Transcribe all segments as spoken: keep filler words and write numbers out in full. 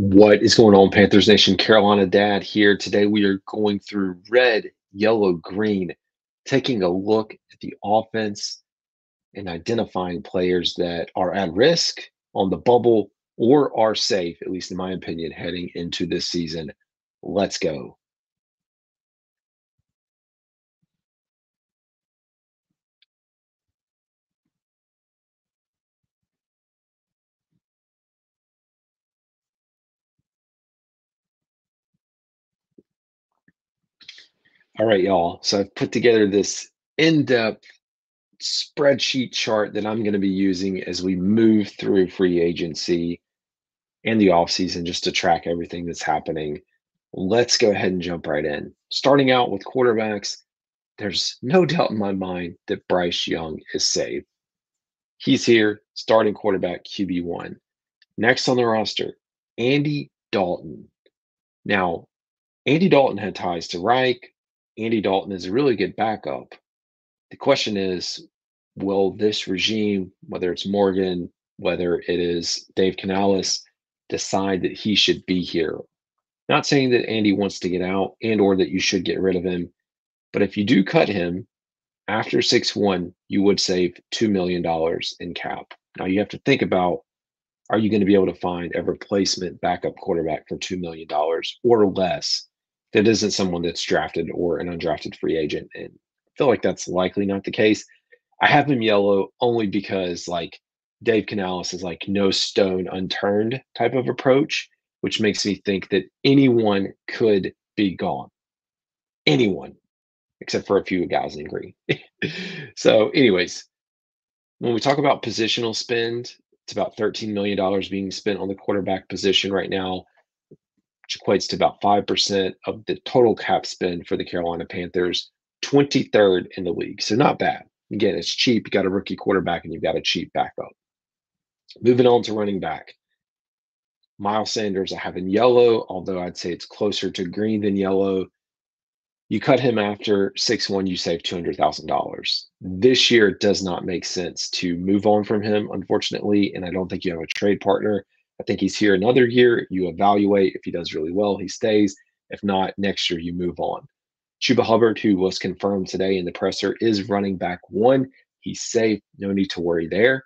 What is going on, Panthers Nation? Carolina Dad here. Today we are going through red, yellow, green, taking a look at the offense and identifying players that are at risk, on the bubble, or are safe, at least in my opinion, heading into this season. Let's go. All right, y'all. So I've put together this in-depth spreadsheet chart that I'm going to be using as we move through free agency and the offseason, just to track everything that's happening. Let's go ahead and jump right in. Starting out with quarterbacks, there's no doubt in my mind that Bryce Young is safe. He's here, starting quarterback, Q B one. Next on the roster, Andy Dalton. Now, Andy Dalton had ties to Reich. Andy Dalton is a really good backup. The question is, will this regime, whether it's Morgan, whether it is Dave Canales, decide that he should be here? Not saying that Andy wants to get out and or that you should get rid of him, but if you do cut him, after six one, you would save two million dollars in cap. Now you have to think about, are you going to be able to find a replacement backup quarterback for two million dollars or less? That isn't someone that's drafted or an undrafted free agent. And I feel like that's likely not the case. I have him yellow only because, like, Dave Canales is like no stone unturned type of approach, which makes me think that anyone could be gone. Anyone, except for a few guys in green. So anyways, when we talk about positional spend, it's about thirteen million dollars being spent on the quarterback position right now, which equates to about five percent of the total cap spend for the Carolina Panthers, twenty-third in the league. So not bad. Again, it's cheap. You got a rookie quarterback and you've got a cheap backup. Moving on to running back. Miles Sanders I have in yellow, although I'd say it's closer to green than yellow. You cut him after six one, you save two hundred thousand dollars. This year it does not make sense to move on from him, unfortunately, and I don't think you have a trade partner. I think he's here another year. You evaluate. If he does really well, he stays. If not, next year you move on. Chuba Hubbard, who was confirmed today in the presser, is running back one. He's safe. No need to worry there.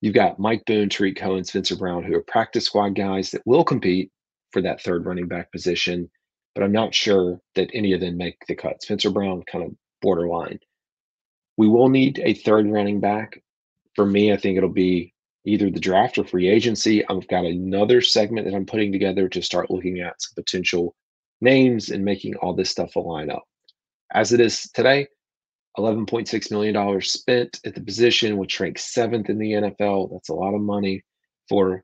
You've got Mike Boone, Tariq Cohen, Spencer Brown, who are practice squad guys that will compete for that third running back position, but I'm not sure that any of them make the cut. Spencer Brown, kind of borderline. We will need a third running back. For me, I think it'll be either the draft or free agency. I've got another segment that I'm putting together to start looking at some potential names and making all this stuff align up. As it is today, eleven point six million dollars spent at the position, which ranks seventh in the N F L. That's a lot of money for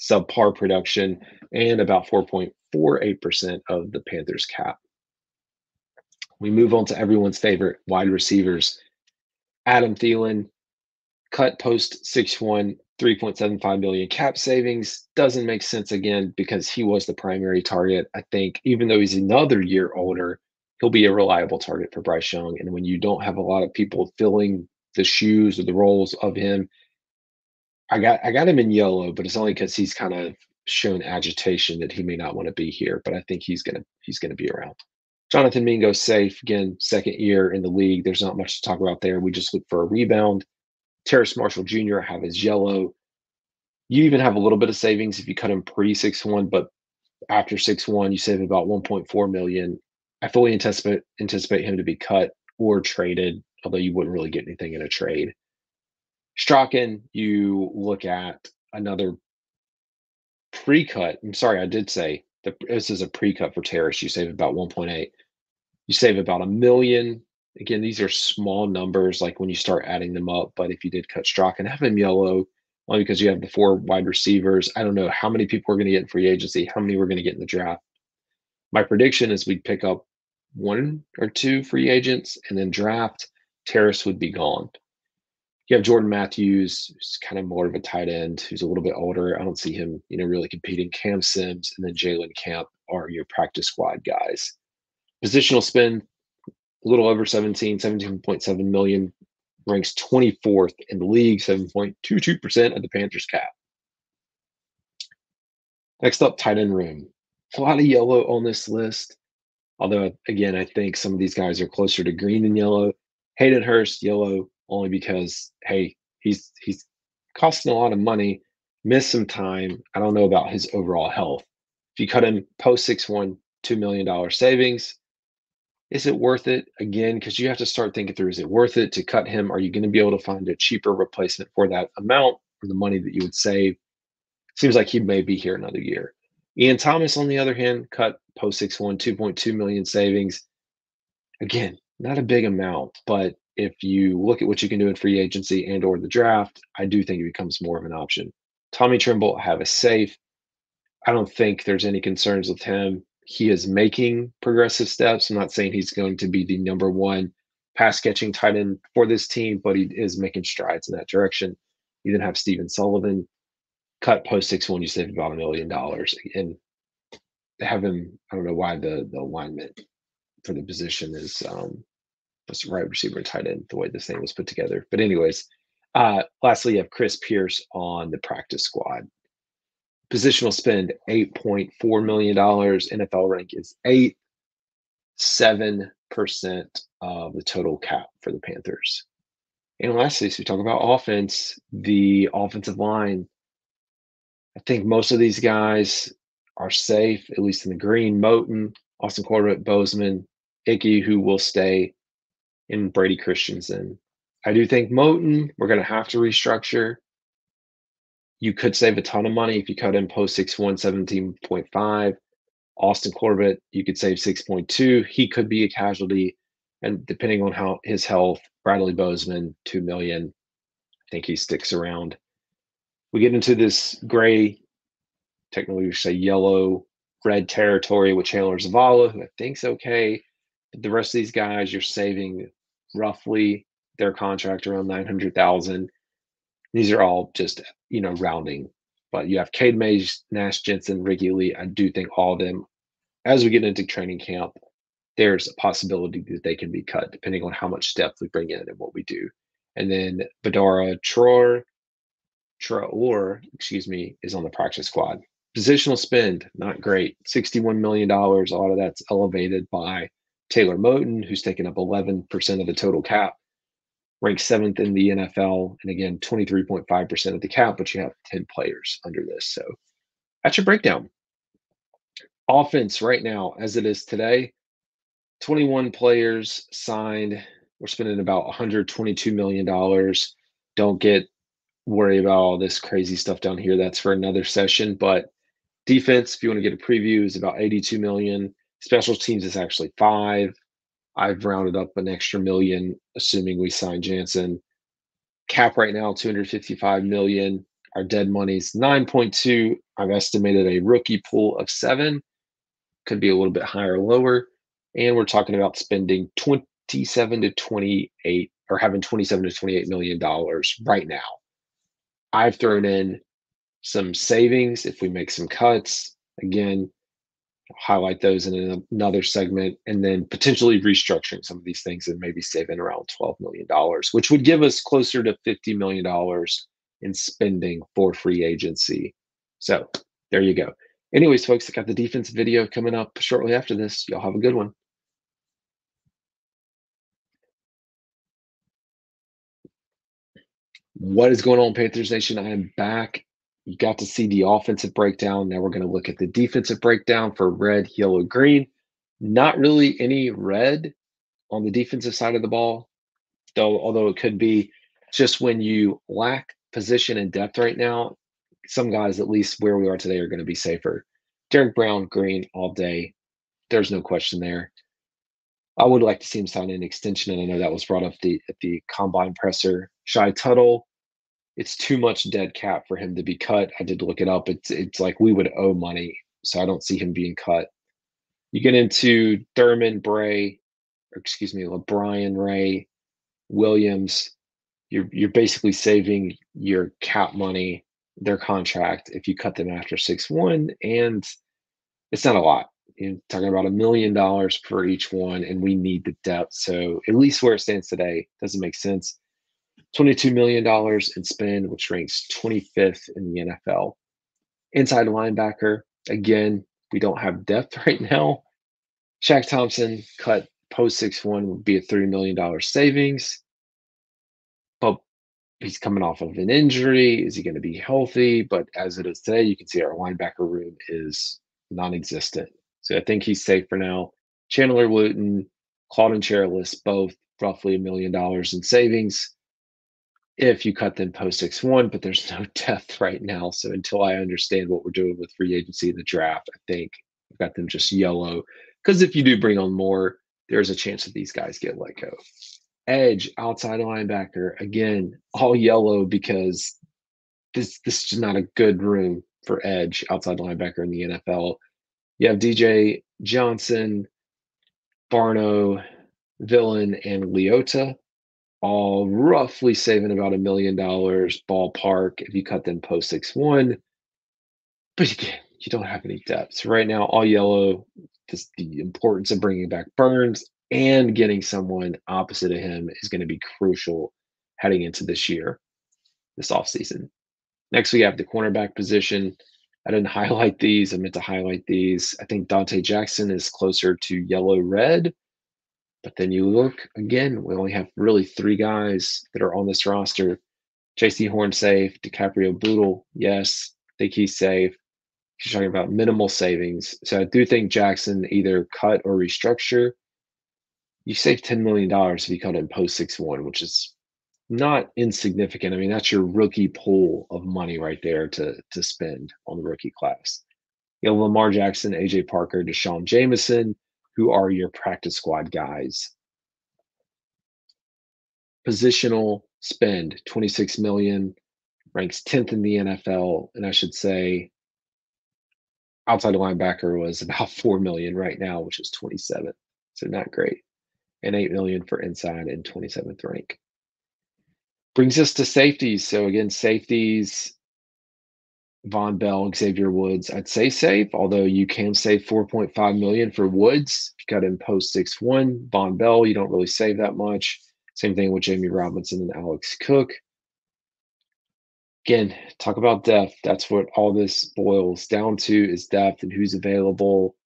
subpar production and about four point four eight percent of the Panthers cap. We move on to everyone's favorite, wide receivers. Adam Thielen, cut post six one, three point seven five million dollars cap savings. Doesn't make sense again because he was the primary target. I think even though he's another year older, he'll be a reliable target for Bryce Young. And when you don't have a lot of people filling the shoes or the roles of him, I got I got him in yellow, but it's only because he's kind of shown agitation that he may not want to be here. But I think he's gonna he's gonna be around. Jonathan Mingo safe again, second year in the league. There's not much to talk about there. We just look for a rebound. Terrace Marshall Junior I have his yellow. You even have a little bit of savings if you cut him pre-six one, but after six one, you save about one point four million dollars. I fully anticipate anticipate him to be cut or traded, although you wouldn't really get anything in a trade. Strachan, you look at another pre-cut. I'm sorry, I did say the, this is a pre-cut for Terrace. You save about one point eight. You save about a million. Again, these are small numbers, like when you start adding them up. But if you did cut Strachan and have him yellow, only because you have the four wide receivers, I don't know how many people are going to get in free agency, how many we're going to get in the draft. My prediction is we'd pick up one or two free agents and then draft. Terrace would be gone. You have Jordan Matthews, who's kind of more of a tight end, who's a little bit older. I don't see him, you know, really competing. Cam Sims and then Jalen Camp are your practice squad guys. Positional spend, a little over seventeen, seventeen point seven million, ranks twenty-fourth in the league, seven point two two percent of the Panthers cap. Next up, tight end room. A lot of yellow on this list. Although, again, I think some of these guys are closer to green than yellow. Hayden Hurst, yellow, only because, hey, he's he's costing a lot of money, missed some time. I don't know about his overall health. If you cut him post six one, two million dollars savings, is it worth it? Again, because you have to start thinking through, is it worth it to cut him? Are you going to be able to find a cheaper replacement for that amount or the money that you would save? Seems like he may be here another year. Ian Thomas, on the other hand, cut post six one, two point two million dollars savings. Again, not a big amount, but if you look at what you can do in free agency and or the draft, I do think it becomes more of an option. Tommy Trimble, have a safe. I don't think there's any concerns with him. He is making progressive steps. I'm not saying he's going to be the number one pass-catching tight end for this team, but he is making strides in that direction. You then have Steven Sullivan. Cut post six one, you save about a million dollars. And have him, I don't know why the, the alignment for the position is um, right receiver and tight end, the way this thing was put together. But anyways, uh, lastly, you have Chris Pierce on the practice squad. Positional spend, eight point four million dollars. N F L rank is eight, seven percent of the total cap for the Panthers. And lastly, so we talk about offense, the offensive line. I think most of these guys are safe, at least in the green. Moton, Austin Corbett, Bozeman, Icky, who will stay, and Brady Christiansen. I do think Moton, we're going to have to restructure. You could save a ton of money if you cut in post six one, seventeen point five. Austin Corbett, you could save six point two. He could be a casualty. And depending on how his health, Bradley Bozeman, two million dollars. I think he sticks around. We get into this gray, technically we say yellow, red territory with Chandler Zavala, who I think's okay. But the rest of these guys, you're saving roughly their contract around nine hundred thousand dollars. These are all just, you know, rounding. But you have Cade Mays, Nash Jensen, Reggie Lee. I do think all of them, as we get into training camp, there's a possibility that they can be cut, depending on how much depth we bring in and what we do. And then Badara Traore. Traore, excuse me, is on the practice squad. Positional spend, not great. sixty-one million dollars. A lot of that's elevated by Taylor Moton, who's taken up eleven percent of the total cap, ranked seventh in the N F L, and again, twenty-three point five percent of the cap, but you have ten players under this. So that's your breakdown. Offense right now, as it is today, twenty-one players signed. We're spending about one hundred twenty-two million dollars. Don't get worry about all this crazy stuff down here. That's for another session. But defense, if you want to get a preview, is about eighty-two million. Special teams is actually five. I've rounded up an extra million, assuming we sign Jansen. Cap right now, two hundred fifty-five million. Our dead money's nine point two. I've estimated a rookie pool of seven. Could be a little bit higher or lower. And we're talking about spending twenty-seven to twenty-eight, or having twenty-seven to twenty-eight million dollars right now. I've thrown in some savings if we make some cuts. Again, I'll highlight those in another segment, and then potentially restructuring some of these things and maybe saving around twelve million dollars, which would give us closer to fifty million dollars in spending for free agency. So there you go. Anyways, folks, I got the defense video coming up shortly after this. Y'all have a good one. What is going on, Panthers Nation? I am back. You got to see the offensive breakdown. Now we're going to look at the defensive breakdown for red, yellow, green. Not really any red on the defensive side of the ball, though, although it could be. Just when you lack position and depth right now, some guys, at least where we are today, are going to be safer. Derrick Brown, green all day. There's no question there. I would like to see him sign an extension, and I know that was brought up the, at the combine presser. Shai Tuttle. It's too much dead cap for him to be cut. I did look it up. It's it's like we would owe money, so I don't see him being cut. You get into Thurman, Bray, or excuse me, LeBron, Ray, Williams. You're you're basically saving your cap money, their contract, if you cut them after six one, and it's not a lot. You're talking about a million dollars for each one, and we need the depth. So at least where it stands today, doesn't make sense. twenty-two million dollars in spend, which ranks twenty-fifth in the N F L. Inside linebacker, Again, we don't have depth right now. Shaq Thompson cut post six one would be a thirty million dollars savings. But he's coming off of an injury. Is he going to be healthy? But as it is today, you can see our linebacker room is non-existent. So I think he's safe for now. Chandler Wooten, Claudon Chairless, both roughly a million dollars in savings if you cut them post six one, but there's no depth right now. So until I understand what we're doing with free agency in the draft, I think I've got them just yellow. Because if you do bring on more, there's a chance that these guys get let go. Edge, outside linebacker, again, all yellow because this, this is just not a good room for edge, outside linebacker in the N F L. You have D J Johnson, Barno, Villain, and Leota, all roughly saving about a million dollars ballpark if you cut them post six one. But again, you don't have any depth. Right now, all yellow, this, the importance of bringing back Burns and getting someone opposite of him is going to be crucial heading into this year, this offseason. Next, we have the cornerback position. I didn't highlight these. I meant to highlight these. I think Dante Jackson is closer to yellow-red. But then you look, again, we only have really three guys that are on this roster. J C Horn safe, DiCaprio Boodle, yes, I think he's safe. She's talking about minimal savings. So I do think Jackson either cut or restructure. You save ten million dollars if you cut in post six one, which is not insignificant. I mean, that's your rookie pool of money right there to, to spend on the rookie class. You know, Lamar Jackson, A J Parker, Deshaun Jameson, who are your practice squad guys. Positional spend, twenty-six million dollars, ranks tenth in the N F L. And I should say outside linebacker was about four million dollars right now, which is twenty-seventh. So not great. And eight million dollars for inside and twenty-seventh rank. Brings us to safeties. So again, safeties, Von Bell, Xavier Woods, I'd say safe, although you can save four point five million dollars for Woods. You got in post six one. Von Bell, you don't really save that much. Same thing with Jamie Robinson and Alex Cook. Again, talk about depth. That's what all this boils down to is depth and who's available.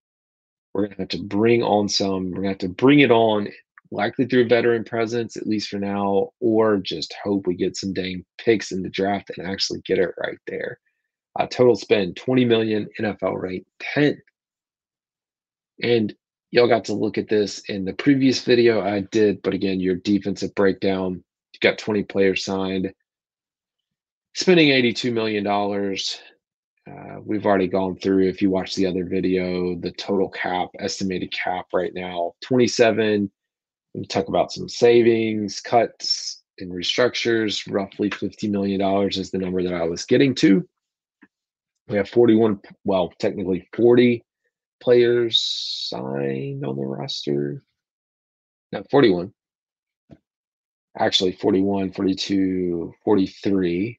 We're going to have to bring on some. We're going to have to bring it on, likely through veteran presence, at least for now, or just hope we get some dang picks in the draft and actually get it right there. Uh, total spend, twenty million dollars, N F L rate, tenth. And y'all got to look at this in the previous video I did, but again, your defensive breakdown, you got twenty players signed, spending eighty-two million dollars. Uh, we've already gone through, if you watch the other video, the total cap, estimated cap right now, twenty-seven. We talk about some savings, cuts, and restructures, roughly fifty million dollars is the number that I was getting to. We have forty-one, well, technically forty players signed on the roster. No, forty-one. Actually, forty-one, forty-two, forty-three,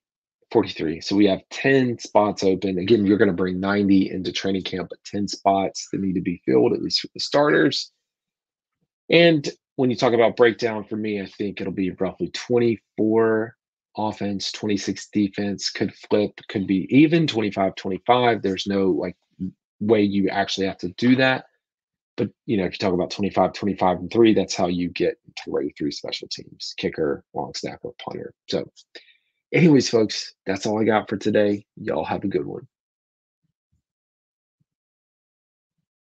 forty-three. So we have ten spots open. Again, you're going to bring ninety into training camp, but ten spots that need to be filled, at least for the starters. And when you talk about breakdown, for me, I think it'll be roughly twenty-four offense, twenty-six defense, could flip, could be even twenty-five twenty-five. There's no like way you actually have to do that. But, you know, if you talk about twenty-five twenty-five and three, that's how you get to way through special teams, kicker, long snapper, punter. So anyways, folks, that's all I got for today. Y'all have a good one.